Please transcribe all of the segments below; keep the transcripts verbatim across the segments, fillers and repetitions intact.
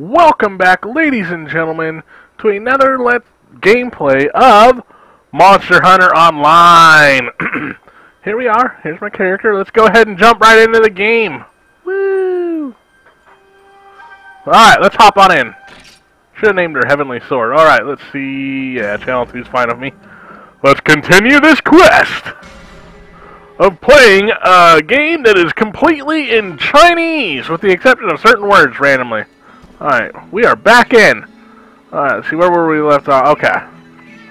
Welcome back, ladies and gentlemen, to another let's gameplay of Monster Hunter Online. Here we are. Here's my character. Let's go ahead and jump right into the game. Woo! Alright, let's hop on in. Should have named her Heavenly Sword. Alright, let's see. Yeah, channel two's fine with me. Let's continue this quest of playing a game that is completely in Chinese, with the exception of certain words randomly. Alright, we are back in. Alright, let's see, where were we left off? Okay.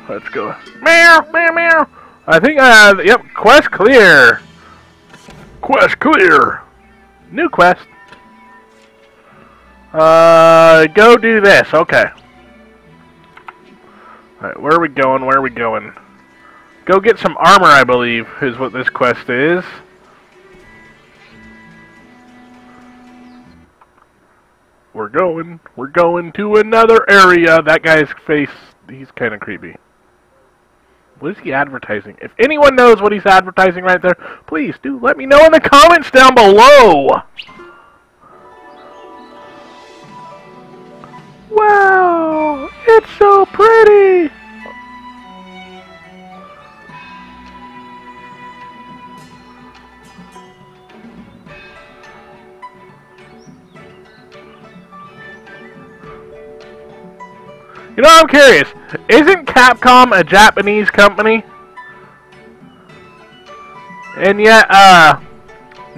Let's go. Meow, meow, meow. I think I have, yep, quest clear. Quest clear. New quest. Uh, go do this, okay. Alright, where are we going, where are we going? Go get some armor, I believe, is what this quest is. We're going, we're going to another area. That guy's face, he's kind of creepy. What is he advertising? If anyone knows what he's advertising right there, please do let me know in the comments down below. Wow, it's so pretty. You know, I'm curious. Isn't Capcom a Japanese company? And yet, uh,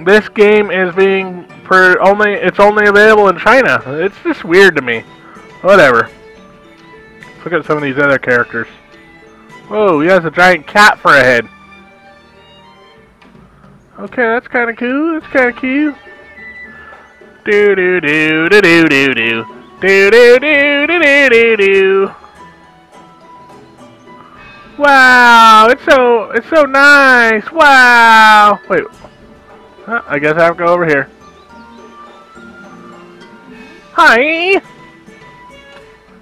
this game is being per only. It's only available in China. It's just weird to me. Whatever. Let's look at some of these other characters. Whoa, he has a giant cat for a head. Okay, that's kind of cool. That's kind of cute. Do do do do do do do. Do do do do do do do. Wow, it's so it's so nice. Wow. Wait, huh, I guess I have to go over here. Hi.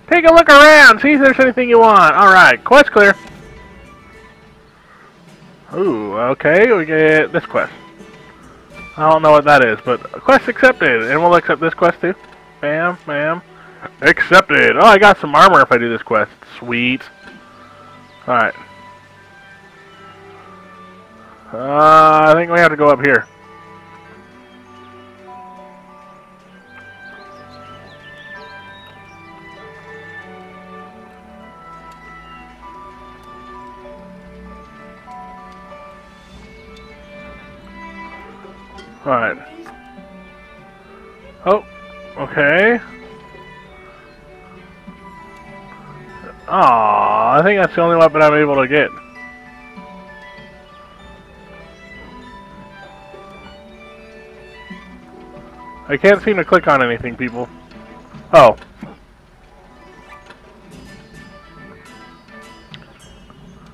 Take a look around. See if there's anything you want. All right, quest clear. Ooh, okay, we get this quest. I don't know what that is, but quest accepted, and we'll accept this quest too. Bam, bam. Accepted. Oh, I got some armor if I do this quest. Sweet. Alright. Uh, I think we have to go up here. Alright. Oh. Okay. Aww, I think that's the only weapon I'm able to get. I can't seem to click on anything, people. Oh.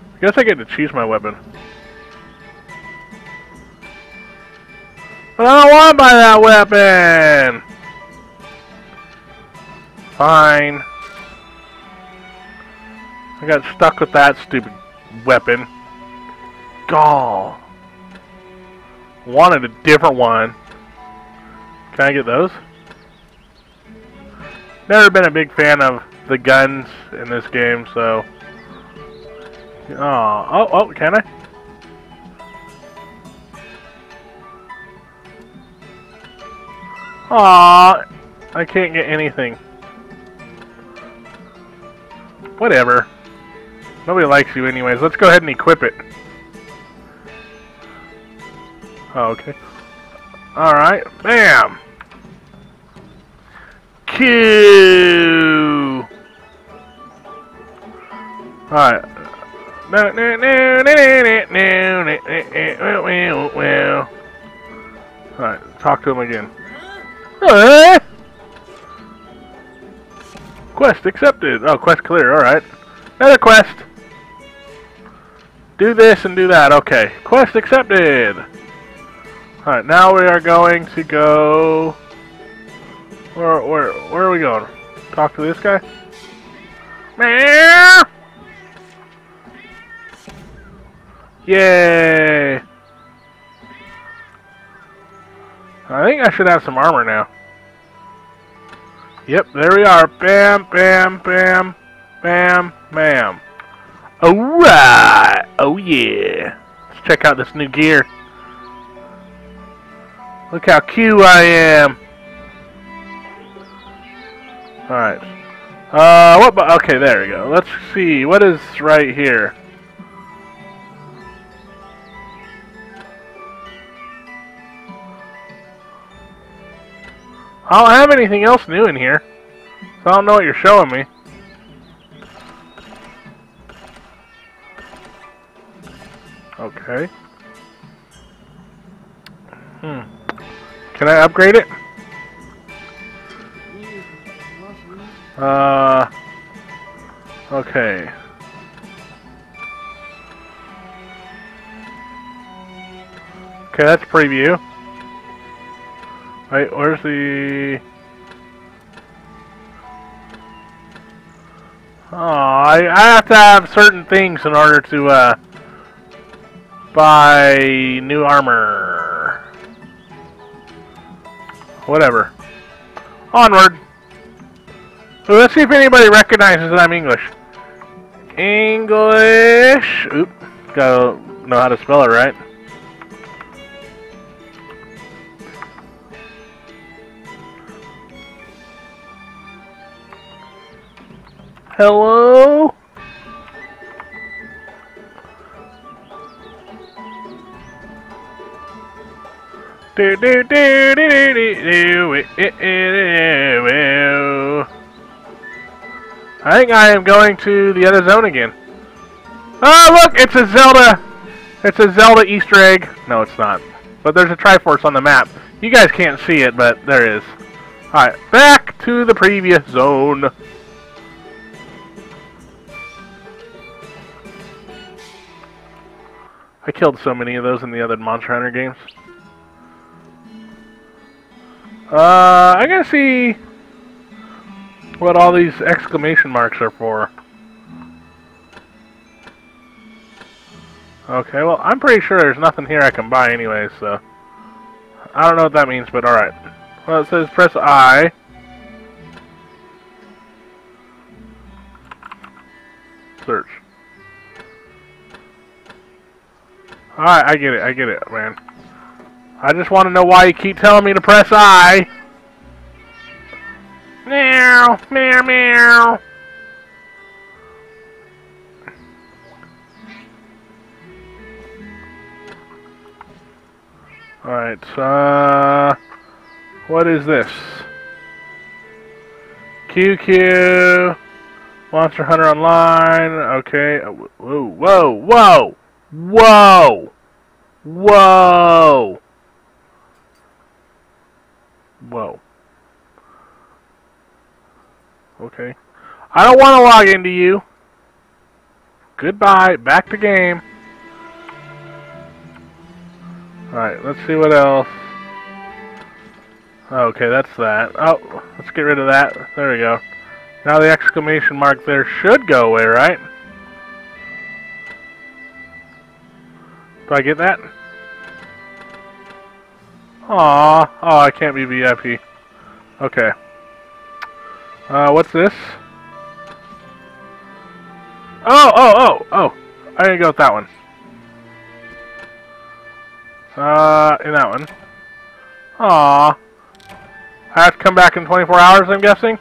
I guess I get to choose my weapon. But I don't want to buy that weapon! Fine. I got stuck with that stupid weapon. Gall. Wanted a different one. Can I get those? Never been a big fan of the guns in this game, so. Oh, oh, oh, can I? Aw, I can't get anything. Whatever. Nobody likes you anyways. Let's go ahead and equip it. Oh, okay. Alright. Bam! Q! Alright. No, no, no, no, no, no, no, no, alright. Talk to him again. Hey! Quest accepted. Oh, quest clear. Alright. Another quest. Do this and do that. Okay. Quest accepted. Alright, now we are going to go... Where, where, where are we going? Talk to this guy? Yay! I think I should have some armor now. Yep, there we are. Bam, bam, bam, bam, bam. Alright! Oh yeah! Let's check out this new gear. Look how cute I am! Alright. Uh, what bu- okay, there we go. Let's see, what is right here? I don't have anything else new in here, so I don't know what you're showing me. Okay. Hmm. Can I upgrade it? Uh. Okay. Okay, that's preview. Wait, where's the... Oh, I, I have to have certain things in order to, uh, buy new armor. Whatever. Onward. So let's see if anybody recognizes that I'm English. English. Oop. Gotta know how to spell it right. Hello? Do do do do do do do. I think I am going to the other zone again. Oh look, it's a Zelda! It's a Zelda Easter egg. No, it's not. But there's a Triforce on the map. You guys can't see it, but there is. Alright, back to the previous zone. I killed so many of those in the other Monster Hunter games. Uh, I'm gonna see what all these exclamation marks are for. Okay, well, I'm pretty sure there's nothing here I can buy anyway, so... I don't know what that means, but alright. Well, it says press I. Search. Alright, I get it, I get it, man. I just want to know why you keep telling me to press I. Meow, meow, meow. Alright, uh... what is this? Q Q... Monster Hunter Online, okay... Whoa, whoa, whoa! Whoa! Whoa! Whoa. Okay. I don't want to log into you. Goodbye. Back to game. Alright, let's see what else. Okay, that's that. Oh, let's get rid of that. There we go. Now the exclamation mark there should go away, right? Do I get that? Aww. Oh, I can't be V I P. Okay. Uh, what's this? Oh, oh, oh, oh. I didn't go with that one. Uh, in that one. Aww. I have to come back in twenty-four hours, I'm guessing?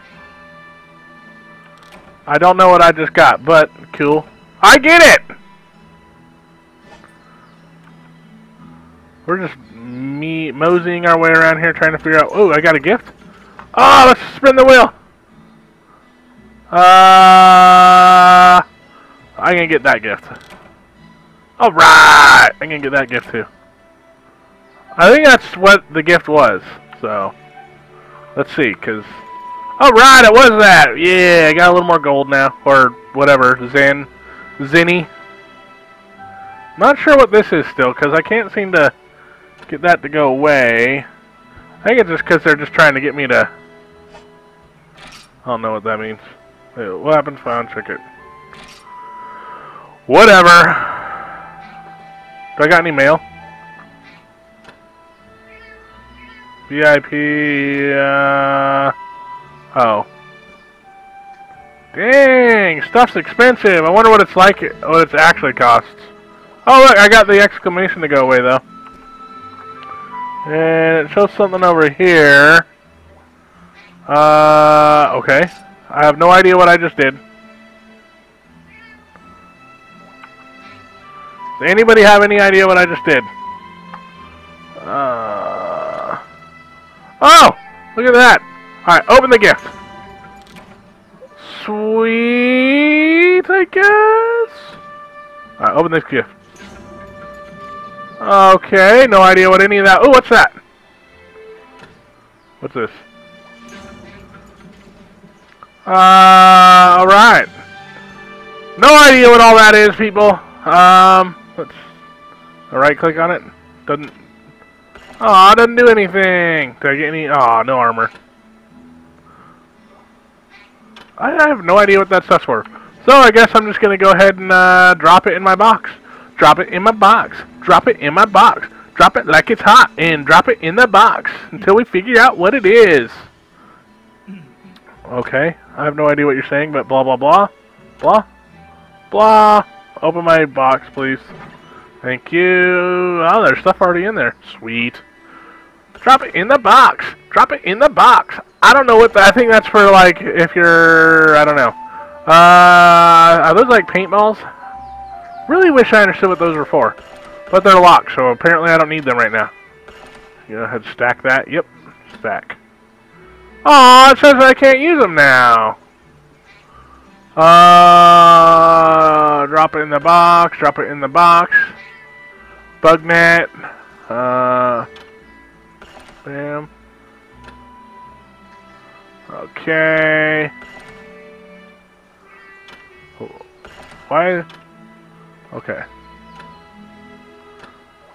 I don't know what I just got, but cool. I get it! We're just me moseying our way around here trying to figure out... Oh, I got a gift? Oh, let's spin the wheel! Uh, I'm gonna get that gift. Alright! I'm gonna get that gift too. I think that's what the gift was. So, let's see, because... Alright, it was that! Yeah, I got a little more gold now. Or whatever. Zen. Zenny. Not sure what this is still, because I can't seem to... get that to go away. I think it's just because they're just trying to get me to... I don't know what that means. Wait, what happens if I uncheck it? Whatever! Do I got any mail? V I P... Uh, Oh. Dang, stuff's expensive. I wonder what it's like, what it's actually costs. Oh look, I got the exclamation to go away though. And it shows something over here. Uh, okay. I have no idea what I just did. Does anybody have any idea what I just did? Uh, oh! Look at that! Alright, open the gift. Sweet, I guess? Alright, open this gift. Okay, no idea what any of that... Oh, what's that? What's this? Uh, alright. No idea what all that is, people. Um, let's... Right click on it. Doesn't... Aw, oh, doesn't do anything. Did I get any... Aw, oh, no armor. I have no idea what that stuff's for. So I guess I'm just going to go ahead and uh, drop it in my box. Drop it in my box. Drop it in my box. Drop it like it's hot and drop it in the box until we figure out what it is. Okay. I have no idea what you're saying, but blah, blah, blah. Blah. Blah. Open my box, please. Thank you. Oh, there's stuff already in there. Sweet. Drop it in the box. Drop it in the box. I don't know what the, I think that's for, like, if you're... I don't know. Uh, are those, like, paintballs? Really wish I understood what those were for. But they're locked, so apparently I don't need them right now. Go ahead, stack that. Yep. Stack. Aw, it says I can't use them now. Uh, drop it in the box. Drop it in the box. Bug net. Uh, bam. Okay. Why? Okay.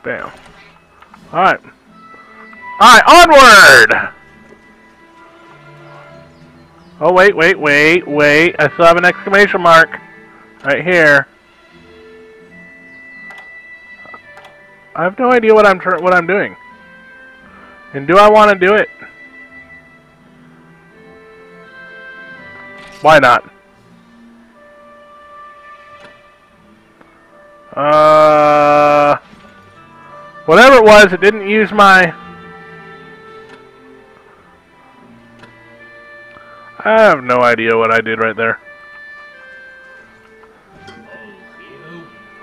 Bam. Alright. Alright, onward! Oh, wait, wait, wait, wait. I still have an exclamation mark. Right here. I have no idea what I'm tr what I'm doing. And do I want to do it? Why not? Uh, whatever it was, it didn't use my... I have no idea what I did right there.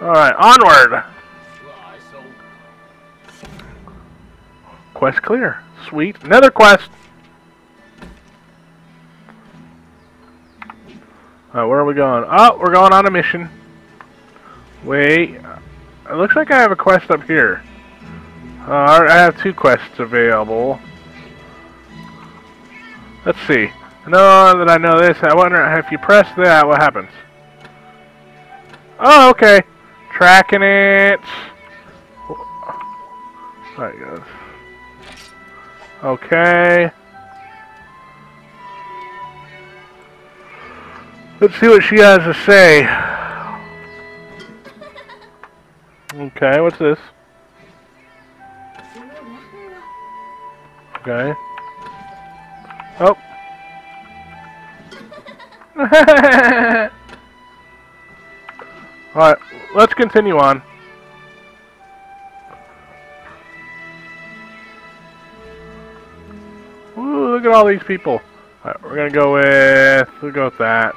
Alright, onward! Quest clear. Sweet. Another quest! Alright, where are we going? Oh, we're going on a mission. Wait, it looks like I have a quest up here. Uh, I have two quests available. Let's see. Now that I know this, I wonder if you press that, what happens? Oh, okay. Tracking it. There it goes. Okay. Let's see what she has to say. Okay, what's this? Okay. Oh. Alright, let's continue on. Ooh, look at all these people. Alright, we're gonna go with... We'll go with that.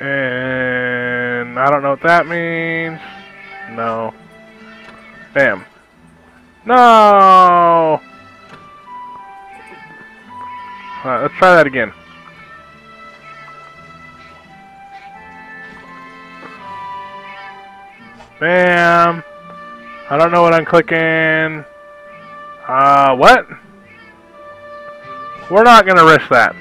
And I don't know what that means. No. Bam. No. Alright, let's try that again. Bam. I don't know what I'm clicking. Uh, what? We're not gonna risk that.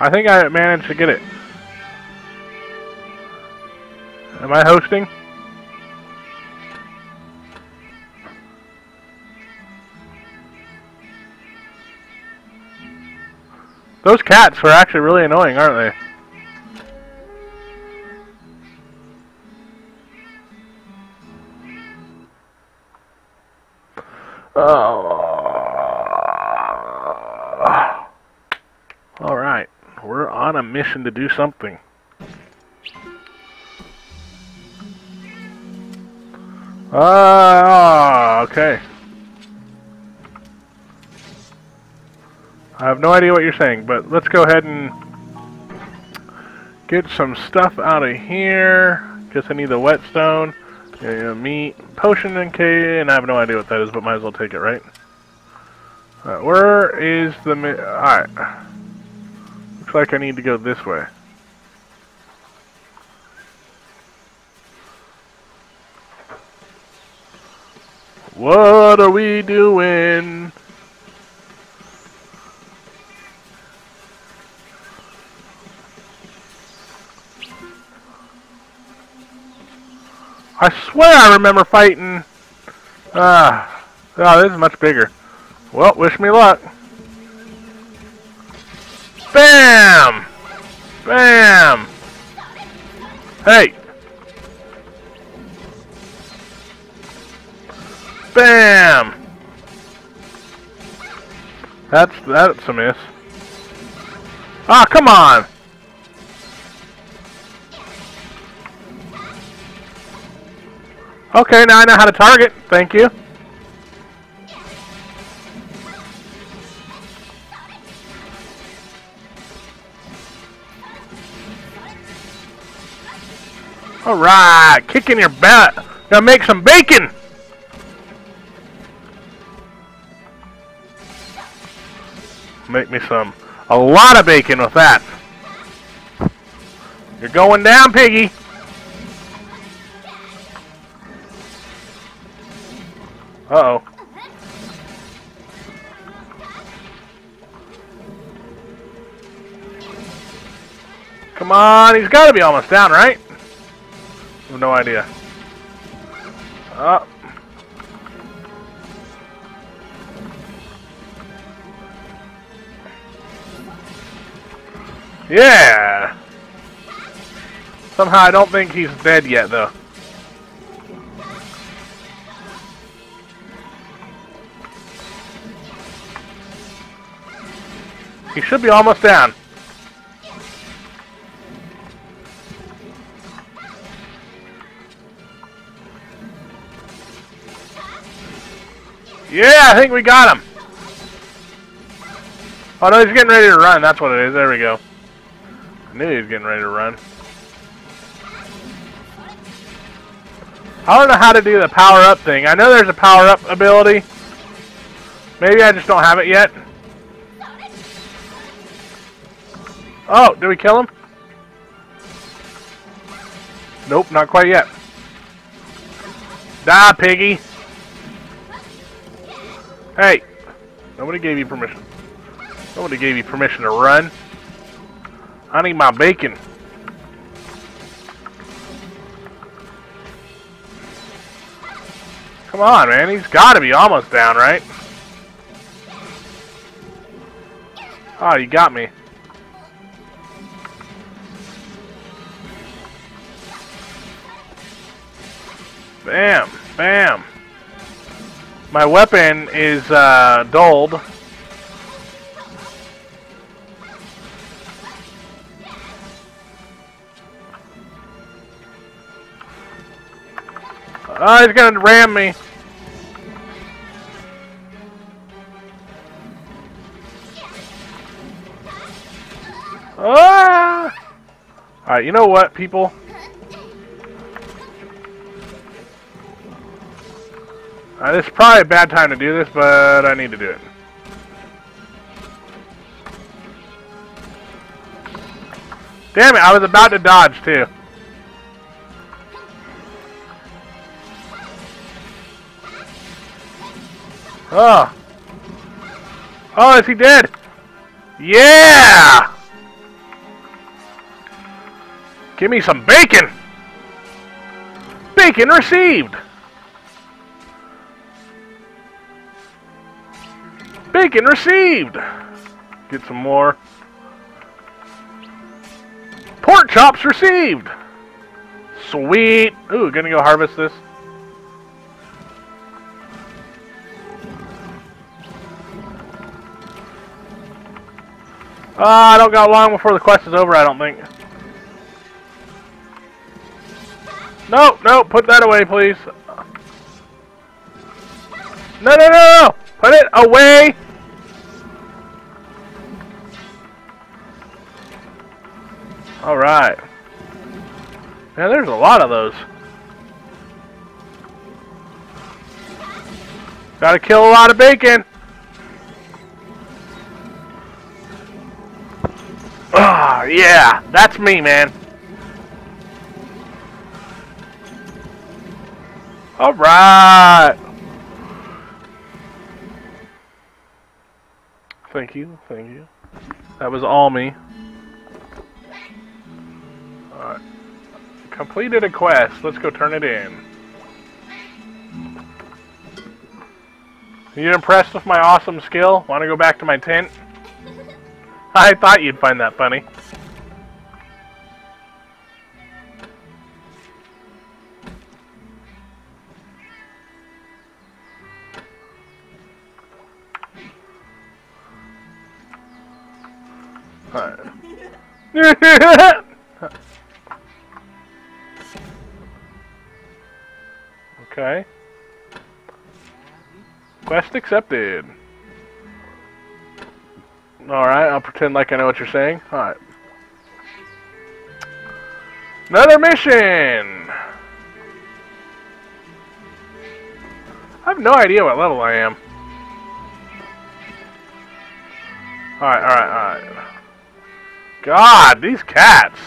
I think I managed to get it. Am I hosting? Those cats are actually really annoying, aren't they? Uh, Alright, we're on a mission to do something. Ah, uh, okay. I have no idea what you're saying, but let's go ahead and get some stuff out of here. Guess I need the whetstone. Yeah, meat, potion, and K, and I have no idea what that is, but might as well take it, right? Alright, where is the... Alright. Looks like I need to go this way. What are we doing? I swear I remember fighting. Ah, oh, this is much bigger. Well, wish me luck. Bam! Bam! Hey! Bam! That's, that's a miss. Ah, come on! Okay, now I know how to target. Thank you. Alright, kick in your butt. Gotta make some bacon! Make me some. A lot of bacon with that. You're going down, piggy! Uh-oh. Come on, he's got to be almost down, right? I have no idea. Uh. Yeah! Somehow I don't think he's dead yet, though. He should be almost down. Yeah, I think we got him. Oh no, he's getting ready to run. That's what it is. There we go. I knew he was getting ready to run. I don't know how to do the power-up thing. I know there's a power-up ability. Maybe I just don't have it yet. Oh, did we kill him? Nope, not quite yet. Die, piggy! Hey! Nobody gave you permission. Nobody gave you permission to run. I need my bacon. Come on, man. He's gotta be almost down, right? Oh, you got me. Bam! Bam! My weapon is, uh, dulled. Oh, he's gonna ram me! Ah! Alright, you know what, people? Uh, this is probably a bad time to do this, but I need to do it. Damn it, I was about to dodge, too. Oh. Oh, is he dead? Yeah! Give me some bacon! Bacon received! Bacon received! Get some more. Pork chops received! Sweet! Ooh, gonna go harvest this. Uh, I don't got long before the quest is over, I don't think. No, no, put that away, please. No, no, no, no! Put it away! Alright. Man, there's a lot of those. Gotta kill a lot of bacon! Ah, oh, yeah! That's me, man! Alright! Thank you, thank you. That was all me. Alright. Completed a quest. Let's go turn it in. You impressed with my awesome skill? Want to go back to my tent? I thought you'd find that funny. Alright. Okay. Quest accepted. Alright, I'll pretend like I know what you're saying. Alright. Another mission! I have no idea what level I am. Alright, alright, alright. God, these cats!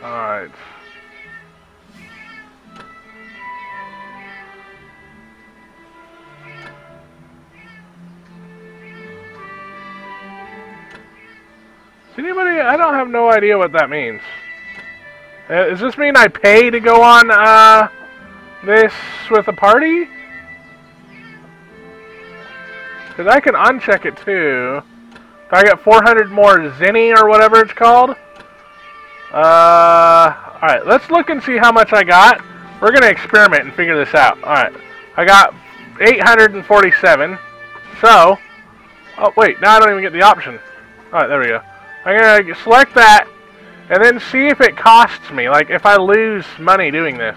Alright. Anybody? I don't have no idea what that means. Uh, does this mean I pay to go on uh, this with a party? Because I can uncheck it too. If I got four hundred more Zenny or whatever it's called. Uh, Alright, let's look and see how much I got. We're going to experiment and figure this out. Alright, I got eight hundred forty-seven. So, oh wait, now I don't even get the option. Alright, there we go. I'm going to select that, and then see if it costs me, like if I lose money doing this.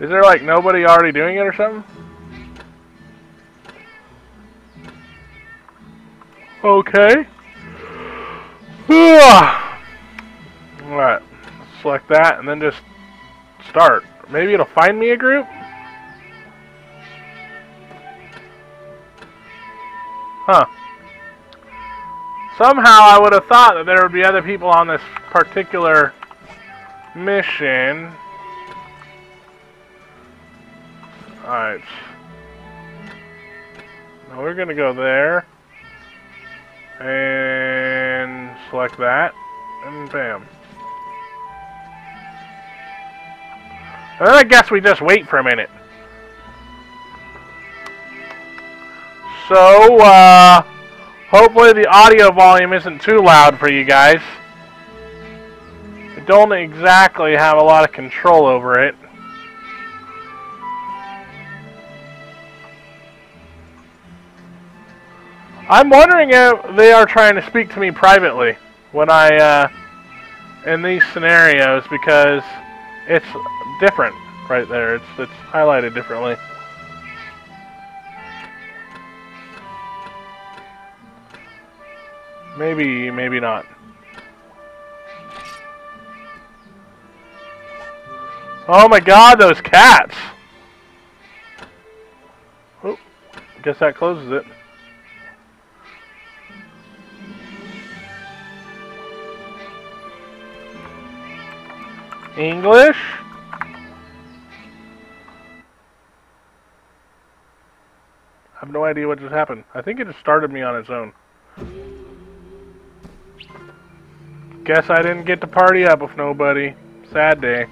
Is there like nobody already doing it or something? Okay. Alright, select that, and then just start. Maybe it'll find me a group? Huh. Somehow I would have thought that there would be other people on this particular mission. Alright. Now we're going to go there. And select that. And bam. And then I guess we just wait for a minute. So, uh, hopefully the audio volume isn't too loud for you guys. I don't exactly have a lot of control over it. I'm wondering if they are trying to speak to me privately when I, uh, in these scenarios, because it's different right there. It's, it's highlighted differently. Maybe, maybe not. Oh my god, those cats! Oh, guess that closes it. English? I have no idea what just happened. I think it just started me on its own. Guess I didn't get to party up with nobody. Sad day.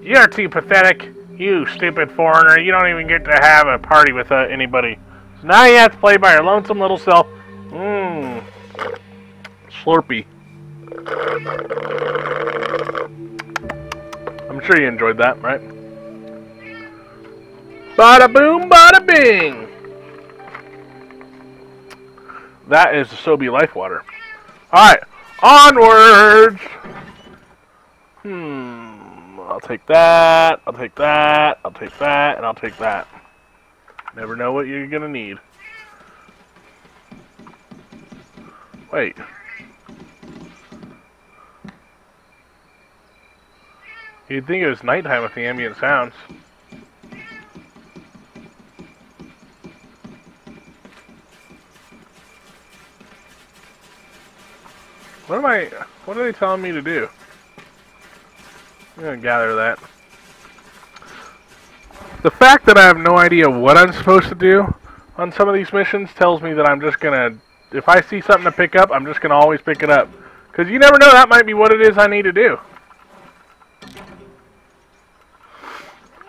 You're too pathetic. You stupid foreigner. You don't even get to have a party with uh, anybody. So now you have to play by your lonesome little self. Mmm. Slurpee. I'm sure you enjoyed that, right? Bada boom, bada bing! That is the Sobe life water. Alright, onwards! Hmm, I'll take that, I'll take that, I'll take that, and I'll take that. Never know what you're gonna need. Wait. You'd think it was nighttime with the ambient sounds. What am I... What are they telling me to do? I'm gonna gather that. The fact that I have no idea what I'm supposed to do on some of these missions tells me that I'm just gonna... If I see something to pick up, I'm just gonna always pick it up. Because you never know, that might be what it is I need to do.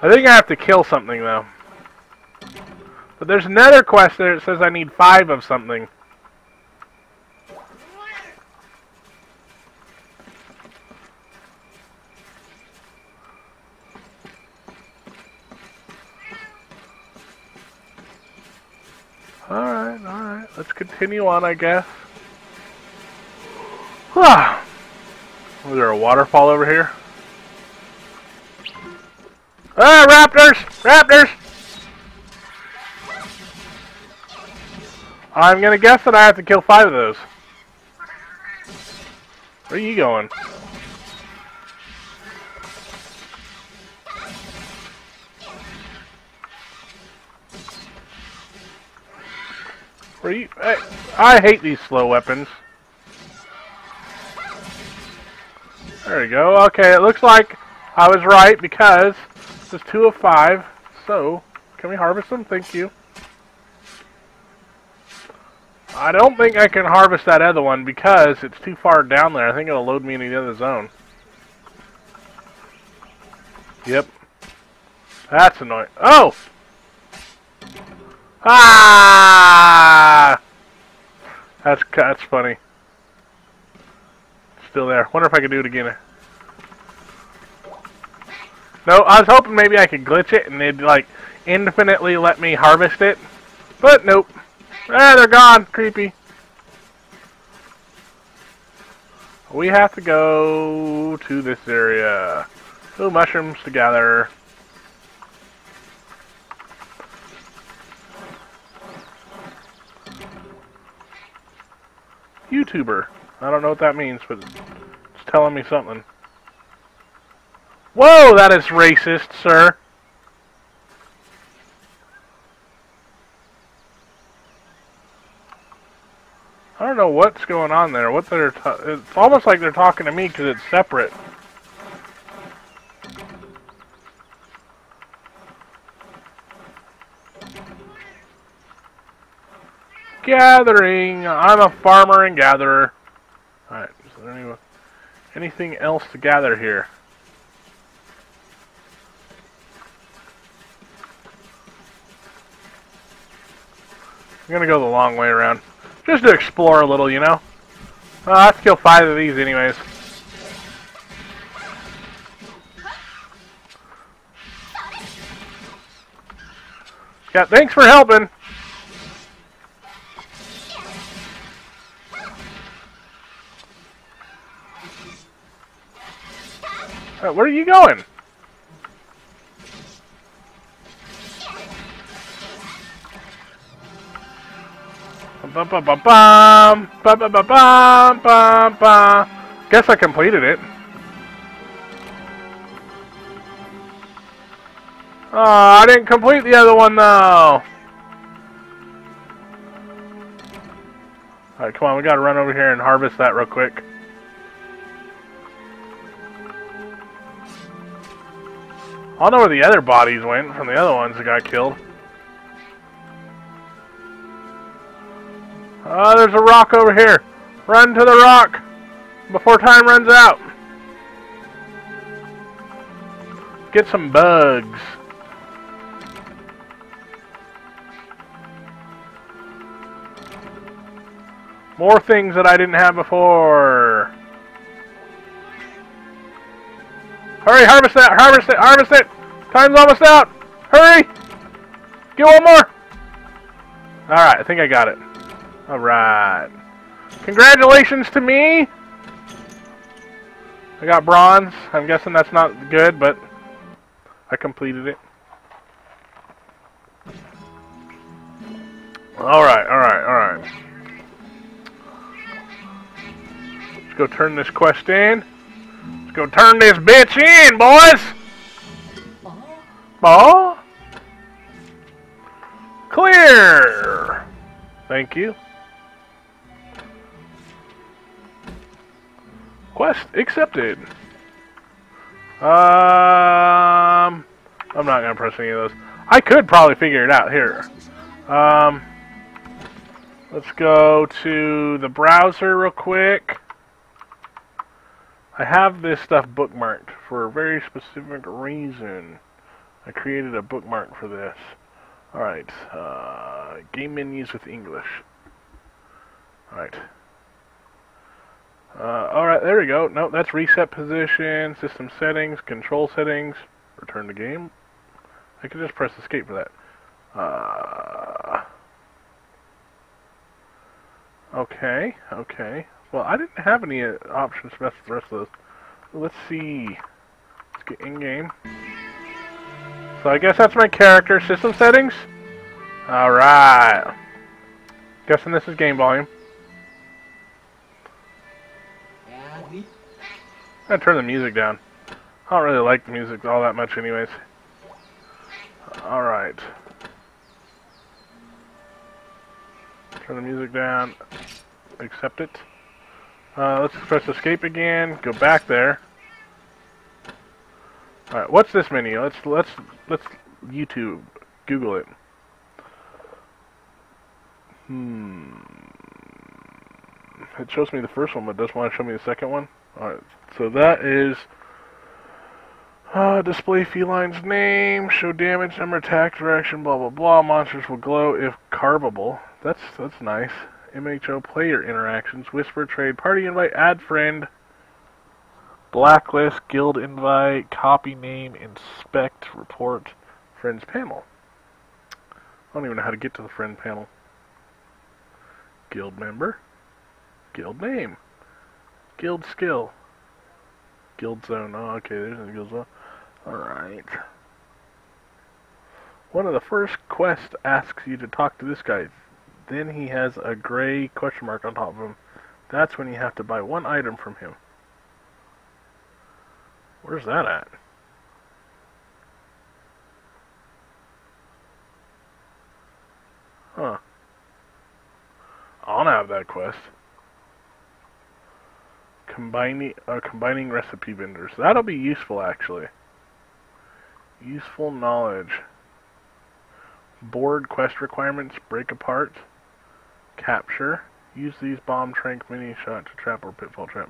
I think I have to kill something, though. But there's another quest there that says I need five of something. Alright, alright. Let's continue on, I guess. Huh. Was there a waterfall over here? Ah, raptors! Raptors! I'm gonna guess that I have to kill five of those. Where are you going? Where you? I, I hate these slow weapons. There we go. Okay, it looks like I was right because this is two of five. So, can we harvest them? Thank you. I don't think I can harvest that other one because it's too far down there. I think it'll load me into the other zone. Yep. That's annoying. Oh! Ah! That's that's funny. Still there. Wonder if I could do it again. No, I was hoping maybe I could glitch it and they'd like infinitely let me harvest it, but nope. Ah, they're gone. Creepy. We have to go to this area. Two mushrooms to gather. YouTuber. I don't know what that means, but it's telling me something. Whoa, that is racist, sir. I don't know what's going on there. What they're it's almost like they're talking to me because it's separate. Gathering. I'm a farmer and gatherer. Alright, is there any, anything else to gather here? I'm gonna go the long way around. Just to explore a little, you know? Well, I have to kill five of these anyways. Yeah, thanks for helping! Where are you going? Bum, bum, bum, bum. Bum, bum, bum, bum, bum, bum. Guess I completed it. Oh, I didn't complete the other one, though. Alright, come on. We gotta run over here and harvest that real quick. I don't know where the other bodies went from the other ones that got killed. Oh, there's a rock over here. Run to the rock before time runs out. Get some bugs. More things that I didn't have before. Hurry, harvest that, harvest it, harvest it! Time's almost out! Hurry! Get one more! Alright, I think I got it. Alright. Congratulations to me! I got bronze. I'm guessing that's not good, but I completed it. Alright, alright, alright. Let's go turn this quest in. Let's go turn this bitch in, boys! Ball? Clear! Thank you. Quest accepted. Um, I'm not gonna press any of those. I could probably figure it out here. Um, let's go to the browser real quick. I have this stuff bookmarked for a very specific reason. I created a bookmark for this. Alright, uh, game menus with English. Alright. Uh, alright, there we go. No, that's reset position, system settings, control settings, return to game. I could just press escape for that. Uh, okay, okay. Well, I didn't have any uh, options for the rest of those. Let's see. Let's get in game. So I guess that's my character. System settings? Alright. Guessing this is game volume. I'm gonna turn the music down. I don't really like the music all that much anyways. Alright. Turn the music down. Accept it. Uh, let's press escape again. Go back there. Alright, what's this menu? Let's let's let's YouTube Google it. Hmm. It shows me the first one, but doesn't want to show me the second one. Alright, so that is uh, display feline's name, show damage, number, attack, direction, blah blah blah. Monsters will glow if carvable. That's that's nice. M H O player interactions, whisper, trade, party invite, add friend. Blacklist, guild invite, copy name, inspect, report, friends panel. I don't even know how to get to the friend panel. Guild member, guild name, guild skill, guild zone. Oh, okay, there's a guild zone. Alright. One of the first quests asks you to talk to this guy. Then he has a gray question mark on top of him. That's when you have to buy one item from him. Where's that at? Huh. I'll have that quest. Combining, uh, combining recipe vendors. That'll be useful, actually. Useful knowledge. Board quest requirements. Break apart. Capture. Use these bomb, trank, mini shot to trap or pitfall trap.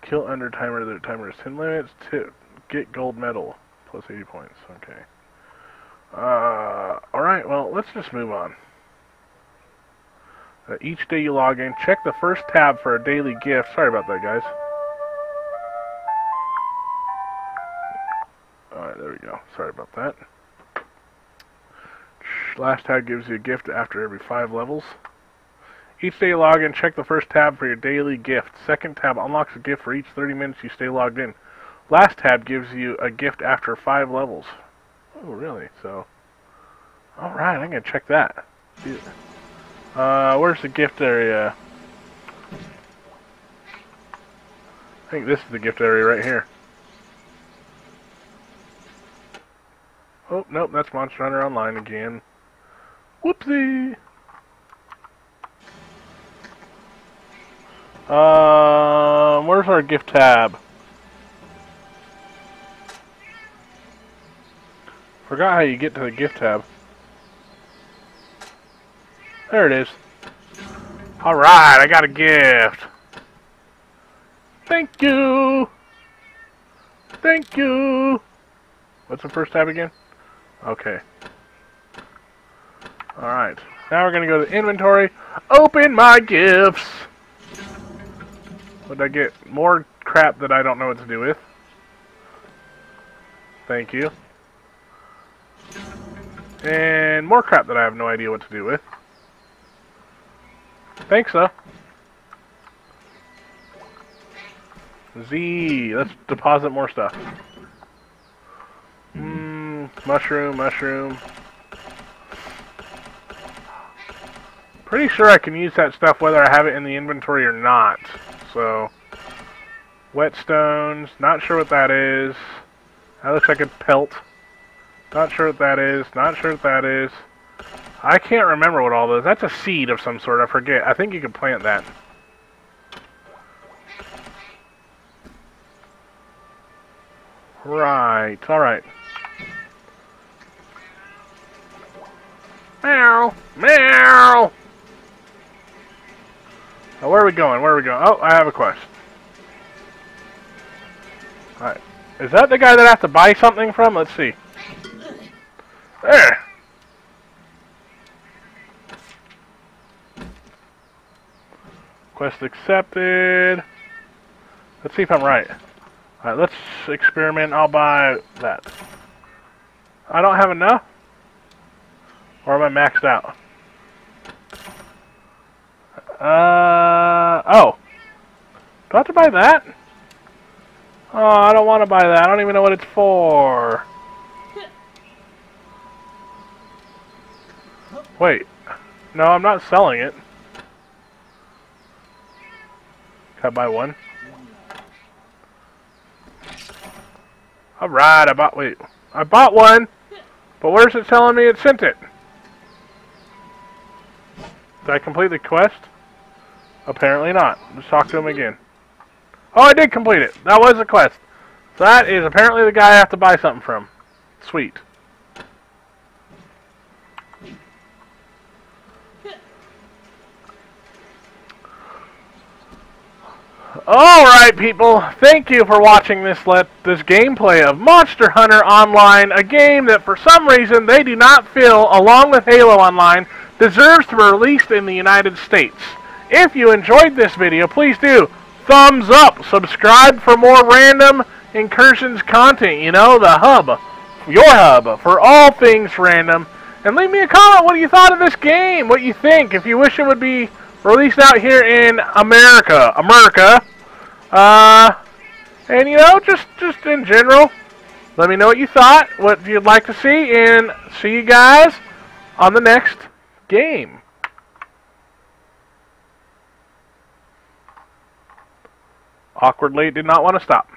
Kill under timer, the timer is ten limits. Tip, get gold medal, plus eighty points. Okay. Uh, Alright, well, let's just move on. Uh, each day you log in, check the first tab for a daily gift. Sorry about that, guys. Alright, there we go. Sorry about that. Last tab gives you a gift after every five levels. Each day you log in, check the first tab for your daily gift. Second tab unlocks a gift for each thirty minutes you stay logged in. Last tab gives you a gift after five levels. Oh, really? So, alright, I'm going to check that. Uh, where's the gift area? I think this is the gift area right here. Oh, nope, that's Monster Hunter Online again. Whoopsie! Um, where's our gift tab? Forgot how you get to the gift tab. There it is. Alright, I got a gift. Thank you! Thank you! What's the first tab again? Okay. Alright, now we're gonna go to the inventory. Open my gifts! Would I get more crap that I don't know what to do with? Thank you. And more crap that I have no idea what to do with. Thanks, though. Z, let's deposit more stuff. Mmm, mushroom, mushroom. Pretty sure I can use that stuff whether I have it in the inventory or not. So, whetstones, not sure what that is. That looks like a pelt. Not sure what that is, not sure what that is. I can't remember what all those. That's a seed of some sort, I forget. I think you can plant that. Right, alright. Meow! Meow! Oh, where are we going? Where are we going? Oh, I have a quest. Alright. Is that the guy that I have to buy something from? Let's see. There! Quest accepted. Let's see if I'm right. Alright, let's experiment. I'll buy that. I don't have enough? Or am I maxed out? Uh, oh. Do I have to buy that? Oh, I don't want to buy that. I don't even know what it's for. Wait. No, I'm not selling it. Can I buy one? Alright, I bought, wait, I bought one, but where's it telling me it sent it? Did I complete the quest? Apparently not. Let's talk to him again. Oh, I did complete it. That was the quest. That is apparently the guy I have to buy something from. Sweet. Alright people, thank you for watching this let this gameplay of Monster Hunter Online, a game that for some reason they do not feel, along with Halo Online, deserves to be released in the United States. If you enjoyed this video, please do thumbs up, subscribe for more random incursions content, you know, the hub, your hub, for all things random, and leave me a comment what you thought of this game, what you think, if you wish it would be released out here in America, America. Uh, and you know, just, just in general, let me know what you thought, what you'd like to see, and see you guys on the next game. Awkwardly, did not want to stop.